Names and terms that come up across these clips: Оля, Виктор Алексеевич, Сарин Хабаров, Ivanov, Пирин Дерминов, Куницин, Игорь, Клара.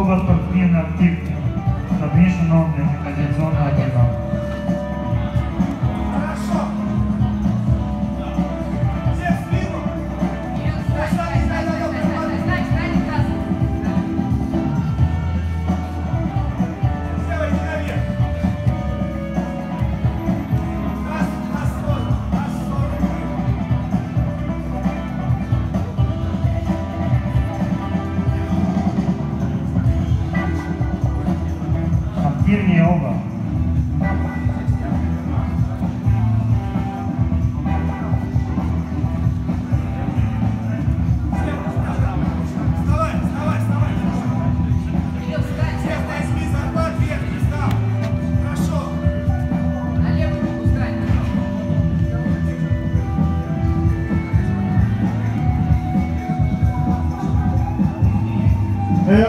Слово спортсмена актив подвешено для композиционного отдела. Хорошо. Все в спину. Все войти наверх. Вернее оба.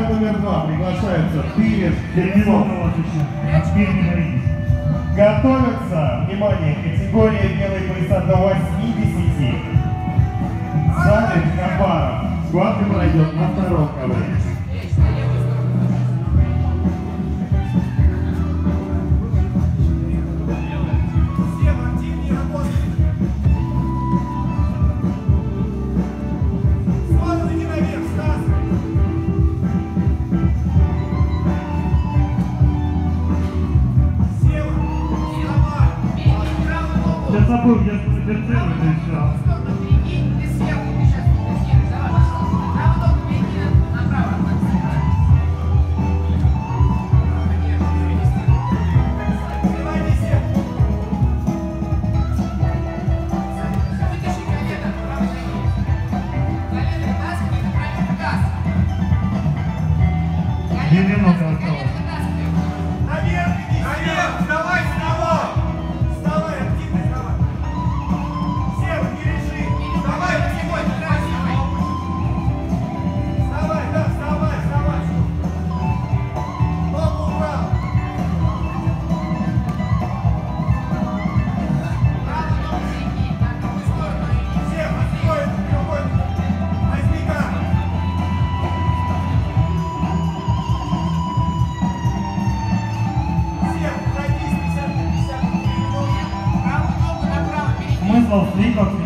Номер 2 приглашается Пирин Дерминов. Готовятся, внимание, категория белые пояса до 80. Сарин Хабаров. Схватка пройдет на втором ковре.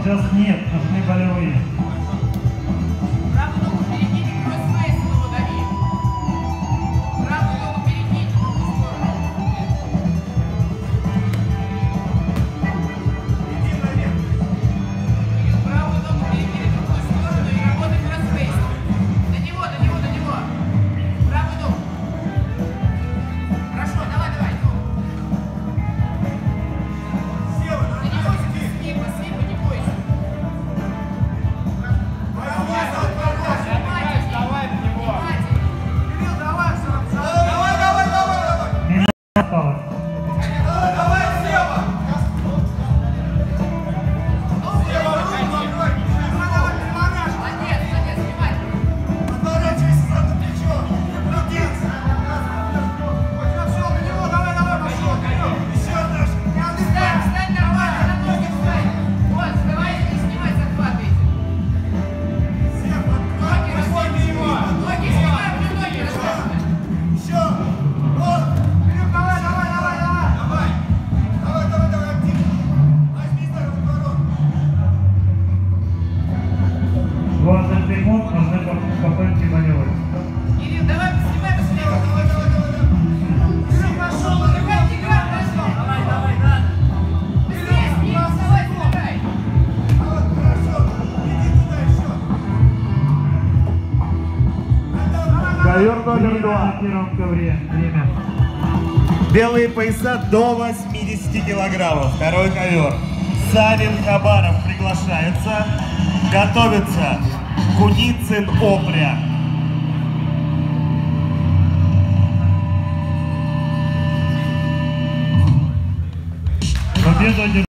Сейчас нет, нужны болевые. Правую ногу перекинь, кросс фейс, его дави. Правую ногу перекинь, в другую сторону. Иди наверх. Правую ногу перекинь в другую сторону и работай кросс фейс. До него. Правую ногу. Хорошо, давай. Белые пояса до 80 килограммов. Второй ковер. Сарин Хабаров приглашается. Готовится Куницин Опря. Победа.